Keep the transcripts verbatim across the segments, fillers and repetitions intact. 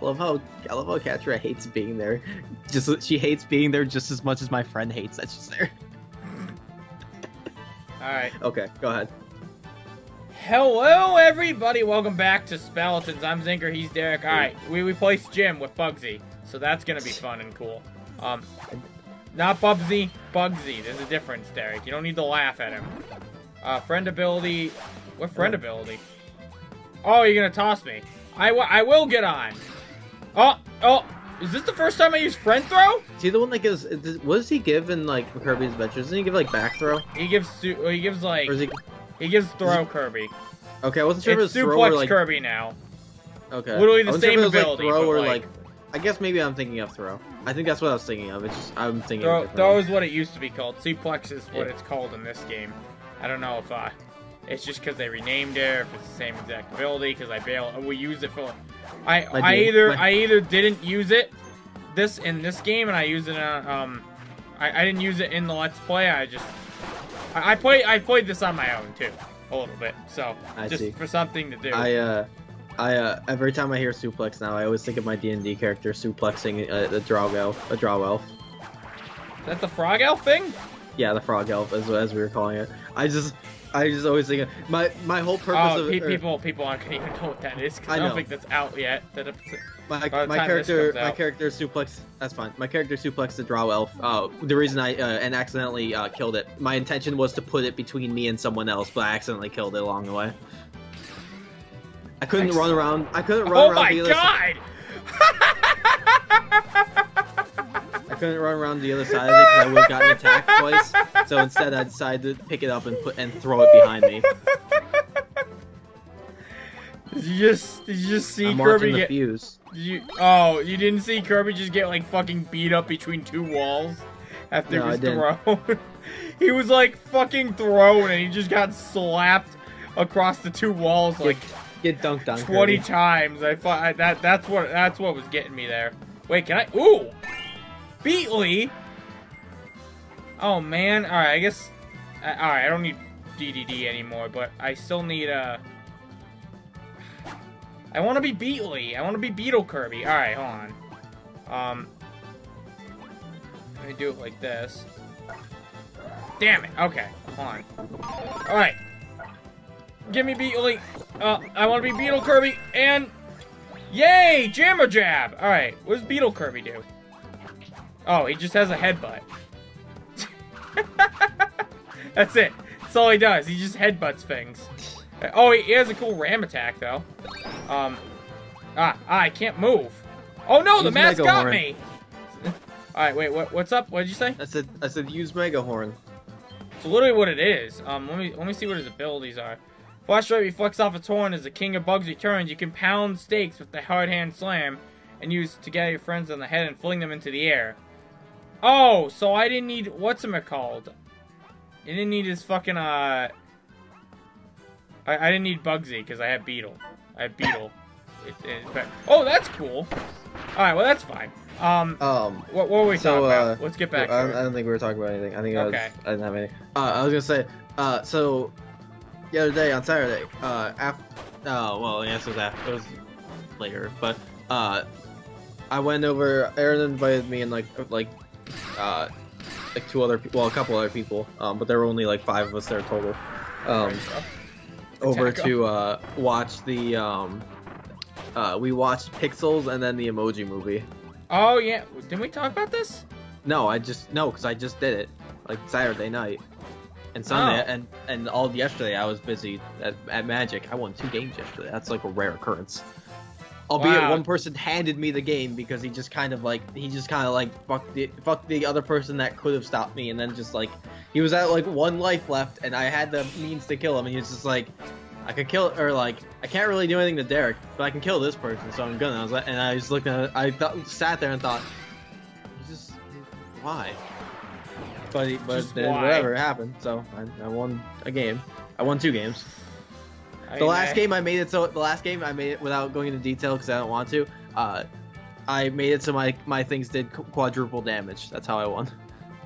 I love how I love how Catra hates being there. Just she hates being there just as much as my friend hates that she's there. All right. Okay, go ahead. Hello, everybody. Welcome back to Spellotons. I'm Zinker. He's Derek. All right, we replaced Jim with Bugsy, so that's gonna be fun and cool. Um, not Bubsy, Bugsy. There's a difference, Derek. You don't need to laugh at him. Uh, friend ability. What friend ability? Oh, you're gonna toss me. I, w I will get on. Oh, oh, is this the first time I use friend throw? Is he the one that gives, what does he give in like Kirby's Adventures? Doesn't he give like back throw? He gives, he gives like, or is he, he gives throw he, Kirby. Okay, I wasn't sure it's if it was suplex throw or like, Kirby now. Okay. Literally the same sure ability. Was, like, throw or like, like, I guess maybe I'm thinking of throw. I think that's what I was thinking of. It's just, I'm thinking Throw, throw is what it used to be called. Suplex is what yeah. it's called in this game. I don't know if I... It's just because they renamed it, or if it's the same exact ability. Because I bail, we use it for. I I, I either I either didn't use it this in this game, and I used it on, um, I I didn't use it in the Let's Play. I just I, I play I played this on my own too, a little bit. So I just see. for something to do. I uh I uh every time I hear suplex now, I always think of my D and D character suplexing a, a drow elf, a drow elf. Is that the frog elf thing? Yeah, the frog elf, as as we were calling it. I just. I just always think of, my my whole purpose oh, of pe people or, people aren't gonna even know what that is because I, I don't think that's out yet. That my my character my out. character suplex that's fine. My character suplex the drow elf. Uh, the reason I uh, and accidentally uh, killed it. My intention was to put it between me and someone else, but I accidentally killed it along the way. I couldn't Excellent. run around. I couldn't run oh around. Oh my the other god! I couldn't run around the other side of it because I would have gotten attacked twice. So instead, I decided to pick it up and put and throw it behind me. Did you just did you just see I'm Kirby get? Fuse. Did you, oh, you didn't see Kirby just get like fucking beat up between two walls after no, his throw. He was like fucking thrown and he just got slapped across the two walls get, like get dunked on twenty Kirby. times. I thought that that's what that's what was getting me there. Wait, can I? Ooh, Beatly. Oh man, alright, I guess... Uh, alright, I don't need D D D anymore, but I still need, uh... I want to be Beatly. I want to be Beetle Kirby. Alright, hold on. Um... Let me do it like this. Damn it! Okay, hold on. Alright. Give me Beatly. Uh, I want to be Beetle Kirby, and... Yay! Jammer Jab! Alright, what does Beetle Kirby do? Oh, he just has a headbutt. That's it. That's all he does. He just headbutts things. Oh, he has a cool ram attack, though. Um, ah, ah I can't move. Oh, no, use the mask Megahorn. got me. All right, wait, what, what's up? What did you say? I said, I said use Megahorn. It's literally what it is. Um, let me, let me see what his abilities are. Flashlight reflects off its horn as the king of bugs returns. You can pound stakes with the hard hand slam and use to get your friends on the head and fling them into the air. Oh, so I didn't need... What's him called? I didn't need his fucking, uh... I, I didn't need Bugsy, because I have Beetle. I have Beetle. it, it, oh, that's cool! Alright, well, that's fine. Um, um what, what were we so, talking uh, about? Let's get back I, to it. I don't think we were talking about anything. I think I, was, okay. I didn't have any. Uh, I was gonna say, uh, so... The other day, on Saturday, uh, after... Oh, well, yes, it was after. It was later, but, uh... I went over... Aaron invited me and, like, like... Uh, like two other people, well, a couple other people, um, but there were only like five of us there total. Um, over to uh, watch the, um, uh, we watched Pixels and then the Emoji Movie. Oh yeah, didn't we talk about this? No, I just no, because I just did it like Saturday night and Sunday, oh. and and all yesterday I was busy at, at Magic. I won two games yesterday. That's like a rare occurrence. Albeit wow. one person handed me the game because he just kind of like he just kind of like fucked the fucked the other person that could have stopped me, and then just like he was at like one life left and I had the means to kill him, and he was just like, I could kill or like I can't really do anything to Derek, but I can kill this person, so I'm gonna. I was like, and I just looked at it, I thought, sat there and thought, just why? But but just then why? whatever happened, so I, I won a game. I won two games. The last game I made it so the last game I made it without going into detail because I don't want to. Uh, I made it so my my things did quadruple damage. That's how I won.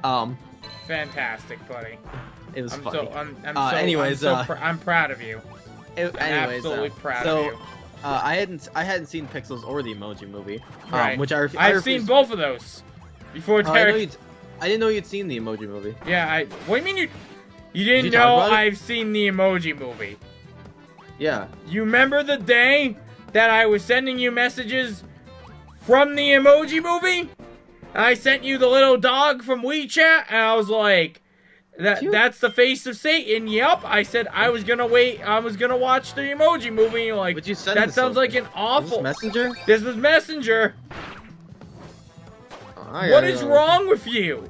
Um, Fantastic, buddy. It was I'm funny. So, I'm, I'm uh, so, anyways, I'm, so uh, pr I'm proud of you. It, I'm anyways, absolutely uh, proud so, of you. Uh, I hadn't I hadn't seen Pixels or the Emoji Movie, um, right. which I, ref I I've refused. seen both of those before. Uh, Derek... I, I didn't know you'd seen the Emoji Movie. Yeah, I. What do you mean you? You didn't Did you know I've seen the Emoji Movie? Yeah. You remember the day that I was sending you messages from the Emoji Movie? I sent you the little dog from WeChat, and I was like, "That that's the face of Satan." Yep, I said I was gonna wait. I was gonna watch the Emoji Movie. And you're like, Would you send that sounds like an awful this messenger. This was Messenger. I what is know. wrong with you?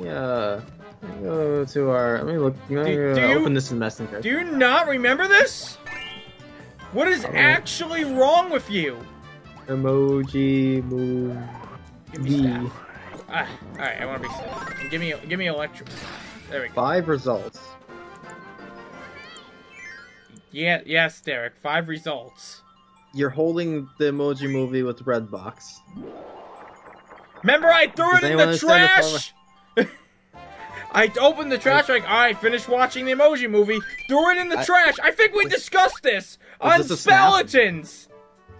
Yeah. Let me go to our. Let me look. Let me do, do open you, this in Messenger. Do you not remember this? What is actually wrong with you? Emoji Movie. Give me staff. Ah, all right, I want to be staff. And give me, give me electric staff. There we go. Five results. Yeah, yes, Derek. Five results. You're holding the Emoji Movie with red box. Remember, I threw Does it in the trash. I opened the trash like, all right, finished watching the Emoji Movie. Threw it in the I, trash. I think we discussed this on this Spellotons.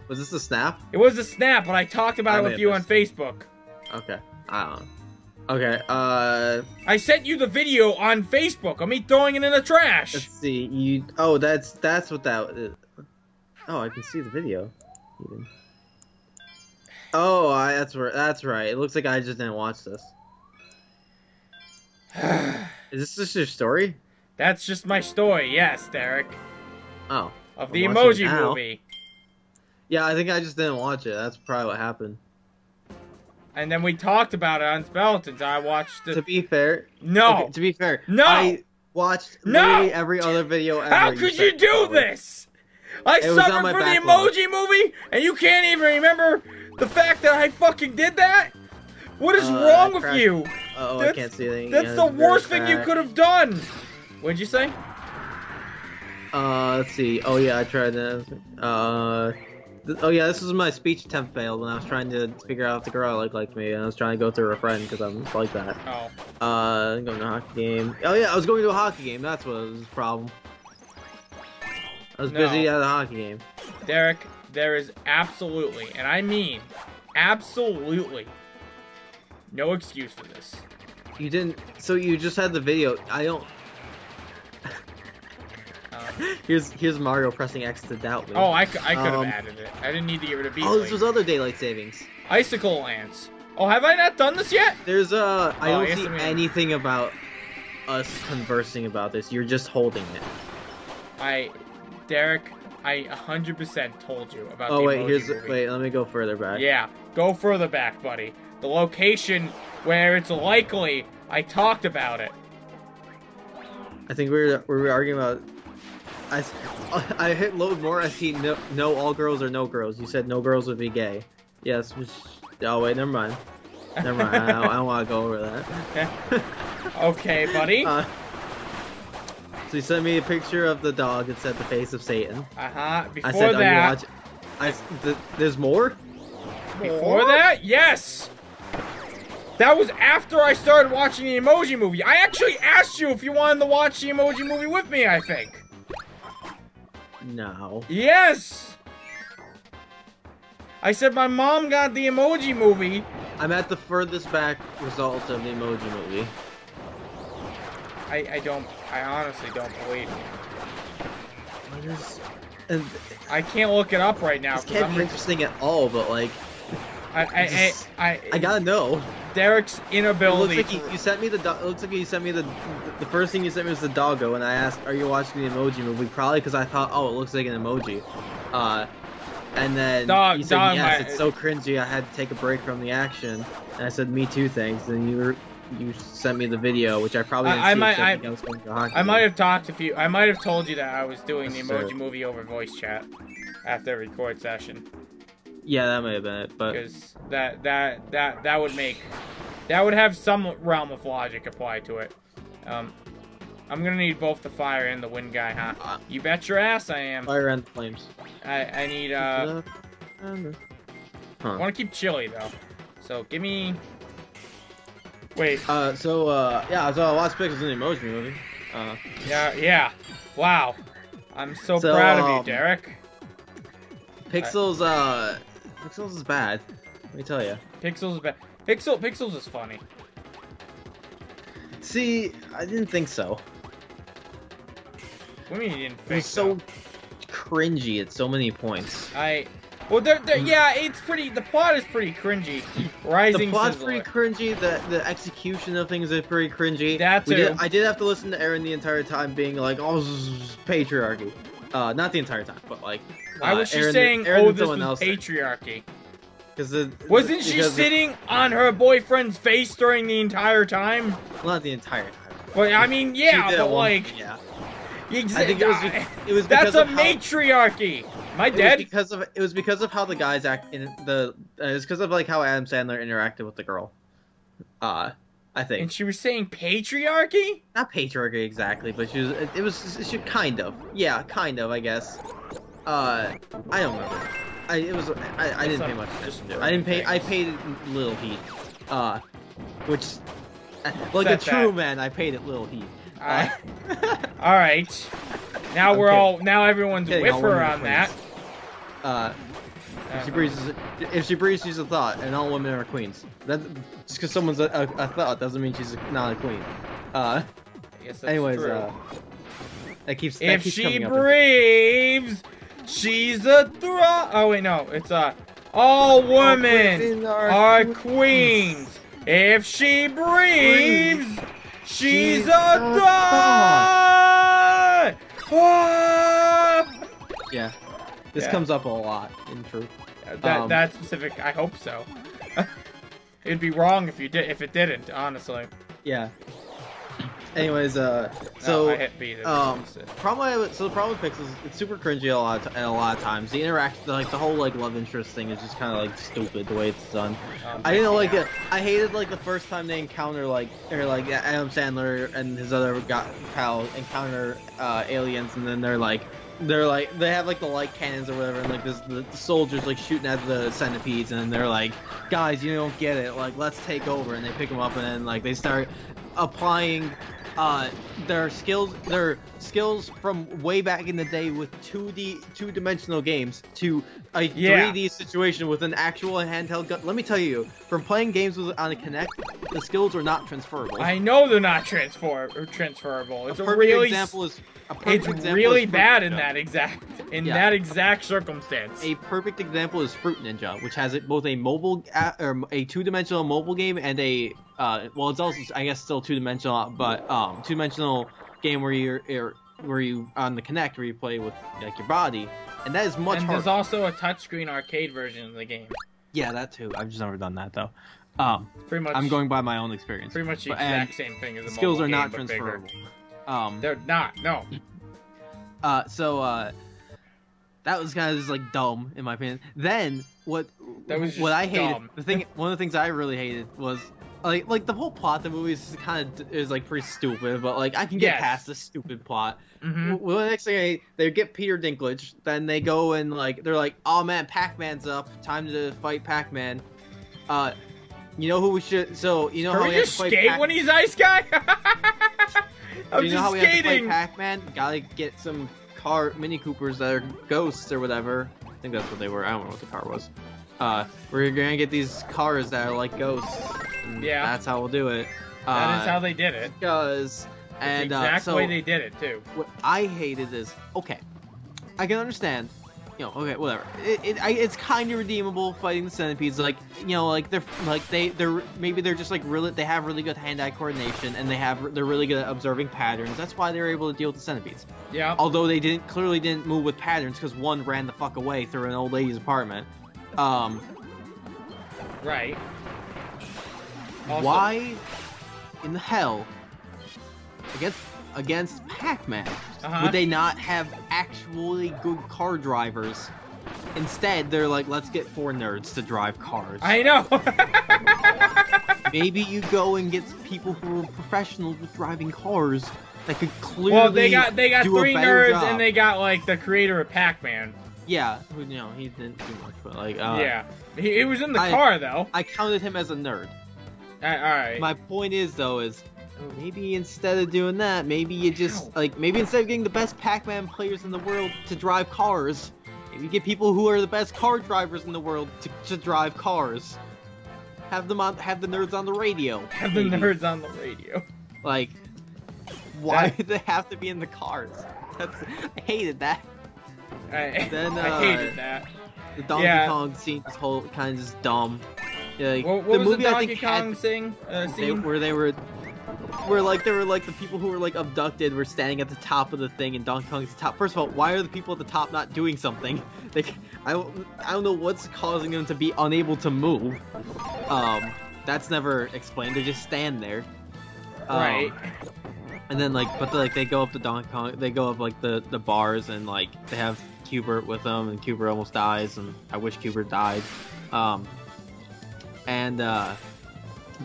Was this a snap? It was a snap, but I talked about I it with you on Facebook. Okay. I don't know. Okay, uh... I sent you the video on Facebook of me throwing it in the trash! Let's see, you... Oh, that's that's what that is. Oh, I can see the video. Even. Oh, I, that's, where, that's right. It looks like I just didn't watch this. Is this just your story? That's just my story, yes, Derek. Oh. Of the Emoji Movie. Yeah, I think I just didn't watch it. That's probably what happened. And then we talked about it on Spellotons. I watched it. To be fair. No. Okay, to be fair. No. I watched no. every other video ever. How could you, you do this? I it suffered for the Emoji Movie, and you can't even remember the fact that I fucking did that? What is uh, wrong I with crashed. you? Uh oh, that's, I can't see anything. That's yeah, the worst thing you could have done. What'd you say? Uh, let's see. Oh, yeah, I tried that. Uh... Oh yeah, this was my speech attempt failed when I was trying to figure out if the girl I like liked me, and I was trying to go through a friend because I'm like that. Oh. Uh, I'm going to a hockey game. Oh yeah, I was going to a hockey game. That's what was the problem. I was no. busy at a hockey game. Derek, there is absolutely, and I mean, absolutely, no excuse for this. You didn't. So you just had the video. I don't. Here's here's Mario pressing X to doubt me. Oh, I, I could have um, added it. I didn't need to get rid of Beatly. Oh, this was other daylight savings. Icicle Lance. Oh, have I not done this yet? There's uh, I oh, don't see anything about us conversing about this. You're just holding it. I, Derek, I one hundred percent told you about. Oh the wait, here's movie. wait. Let me go further back. Yeah, go further back, buddy. The location where it's likely I talked about it. I think we were we were arguing about. I, I hit load more. I see no, no all girls or no girls. You said no girls would be gay. Yes. Which, oh wait, never mind. Never mind. I, I don't want to go over that. Okay, buddy. Uh, so you sent me a picture of the dog that said the face of Satan. Uh huh. Before I said, that, I, th there's more. Before more? that, yes. That was after I started watching the Emoji Movie. I actually asked you if you wanted to watch the Emoji Movie with me. I think. No. Yes! I said my mom got the Emoji Movie. I'm at the furthest back results of the Emoji Movie. I, I don't... I honestly don't believe you. Is, and, I can't look it up right now. This can't I'm, be interesting at all, but like... I I, just, I, I, I gotta know. Derek's inability. It looks like to... you, you sent me the. It looks like you sent me the. The first thing you sent me was the doggo, and I asked, "Are you watching the Emoji Movie?" Probably because I thought, "Oh, it looks like an emoji." Uh, and then dog, you said, dog, "Yes, my... it's so cringy. I had to take a break from the action." And I said, "Me too, thanks." And you were, you sent me the video, which I probably. Didn't I, see I might. I, I, was going to hockey I might have talked if you. I might have told you that I was doing That's the Emoji true. Movie over voice chat after every record session. Yeah, that may have been it, but because that that that that would make that would have some realm of logic applied to it. Um, I'm gonna need both the fire and the wind guy, huh? Uh, you bet your ass I am. Fire and the flames. I I need uh. Huh. I want to keep chilly though, so give me. Wait. Uh, so uh, yeah, so I watched Pixels in the Emoji Movie. Uh. Yeah, yeah. Wow. I'm so, so proud um, of you, Derek. Pixels, uh, Pixels is bad. Let me tell you. Pixels is bad. Pixel, Pixels is funny. See, I didn't think so. What do you mean you didn't think it was so? so cringy at so many points. I, well, they're, they're, yeah, it's pretty. The plot is pretty cringy. Rising. The plot's Sizzler. pretty cringy. The the execution of things is pretty cringy. That's it. I did have to listen to Aaron the entire time, being like, "Oh, patriarchy." Uh, not the entire time, but like. Why uh, was she Aaron, saying, Aaron "Oh, this was else patriarchy"? The, Wasn't she sitting the, on her boyfriend's face during the entire time? Not the entire time. Well, I mean, yeah, but one, like, yeah. I think it was, it was that's a matriarchy. How, My dad. It was because of it was because of how the guys act in the. Uh, it was because of like how Adam Sandler interacted with the girl. Uh, I think. And she was saying patriarchy. Not patriarchy exactly, but she was. It, it was. She kind of. Yeah, kind of. I guess. Uh, I don't remember. I it was. I, I didn't pay much attention to it. I didn't pay. I paid little heed. Uh, which, like a true man, I paid it little heed. Uh, all right, now we're okay. all now everyone's with her on that. Uh, if she breathes, if she breathes, she's a thought, and all women are queens. That just because someone's a, a, a thought doesn't mean she's a, not a queen. Uh, I guess that's anyways, true. Uh, that keeps. That if keeps she breathes, she's a thought. Oh wait, no, it's uh, all women are, are queens. queens. If she breathes. Breathe. She's, She's a dog! Ah! Yeah, this yeah. comes up a lot in truth. Yeah, that um, that specific, I hope so. It'd be wrong if you did if it didn't, honestly. Yeah. Anyways, uh, so no, I hit B, um, problem I would, so the problem with Pixels, it's super cringy a lot of, a lot of times. The interaction, like the whole like love interest thing, is just kind of like stupid the way it's done. Um, I didn't like it. I hated like the first time they encounter like or like Adam Sandler and his other guy pal encounter uh, aliens, and then they're like they're like they have like the light cannons or whatever, and like this the, the soldiers like shooting at the centipedes, and then they're like, guys, you don't get it. Like let's take over, and they pick them up, and then like they start applying. Uh, their skills, their skills from way back in the day with two D, two-dimensional games to a yeah. three D situation with an actual handheld gun. Let me tell you, from playing games with, on a Kinect, the skills are not transferable. I know they're not transfer or transferable. It's a, a really example is a perfect it's really is bad Ninja. in that exact in yeah. that exact circumstance. A perfect example is Fruit Ninja, which has it both a mobile or a two-dimensional mobile game and a uh, well, it's also I guess still two-dimensional, but um. Um, two-dimensional game where you're where you on the Kinect where you play with like your body, and that is much. And harder. There's also a touchscreen arcade version of the game. Yeah, that too. I've just never done that though. Um, pretty much. I'm going by my own experience. Pretty much the but, exact same thing as the skills are game, not transferable. Um, They're not. No. Uh, so uh, that was kind of just like dumb in my opinion. Then what? That was just what I hated. Dumb. The thing, one of the things I really hated was. Like, like the whole plot of the movie is kind of is like pretty stupid, but like I can get yes. past the stupid plot. Mm-hmm. Well, the next thing I, they get Peter Dinklage, then they go and like they're like, oh man, Pac-Man's up, time to fight Pac-Man. Uh, you know who we should? So you know Can how we, we have just to fight skate when he's Ice Guy? I'm you know just how we skating. have to fight Pac-Man? Gotta get some car Mini Coopers that are ghosts or whatever. I think that's what they were. I don't know what the car was. Uh, we're gonna get these cars that are like ghosts. Yeah, that's how we'll do it. That uh, is how they did it. Because and the exact uh, so way they did it too. What I hated is okay. I can understand, you know. Okay, whatever. It, it I, it's kind of redeemable fighting the centipedes. Like you know, like they're like they they're maybe they're just like really they have really good hand-eye coordination and they have they're really good at observing patterns. That's why they were able to deal with the centipedes. Yeah. Although they didn't clearly didn't move with patterns because one ran the fuck away through an old lady's apartment. Um. Right. Also, why in the hell against against Pac-Man uh-huh. would they not have actually good car drivers? Instead, they're like, let's get four nerds to drive cars. I know. Maybe you go and get people who are professionals with driving cars that could clearly. Well, they got they got three nerds job. and they got like the creator of Pac-Man. Yeah, who you know he didn't do much, but like uh, yeah, he, he was in the I, car though. I counted him as a nerd. All right. My point is though is Maybe instead of doing that, maybe you just, like, maybe instead of getting the best Pac-Man players in the world to drive cars, maybe get people who are the best car drivers in the world to, to drive cars. Have them on, have the nerds on the radio. Have maybe. the nerds on the radio. Like, why that... did they have to be in the cars? That's, I hated that. I, then, uh, I hated that. The Donkey yeah. Kong scene is whole kind of just dumb. Yeah, like, what what the was movie, the Donkey I think, Kong had, thing, uh, scene? They, where they were... Where, like, there were, like, the people who were, like, abducted were standing at the top of the thing, and Donkey Kong's top. First of all, why are the people at the top not doing something? Like, I don't, I don't know what's causing them to be unable to move. Um, that's never explained. They just stand there. Um, right. And then, like, but, the, like, they go up to Donkey Kong, they go up, like, the, the bars, and, like, they have Q-Bert with them, and Q-Bert almost dies, and I wish Q-Bert died. Um, and, uh...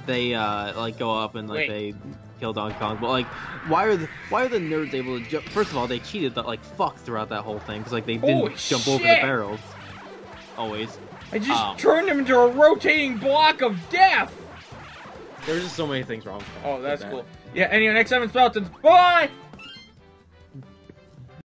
They uh like go up and like Wait. they kill Donkey Kong, but like why are the why are the nerds able to jump? First of all, they cheated that like fuck throughout that whole thing because like they didn't Holy jump shit. over the barrels. Always. I just um, turned him into a rotating block of death. There's just so many things wrong. Oh, that's that. cool. Yeah. Anyway, next time in Spellotons. Bye.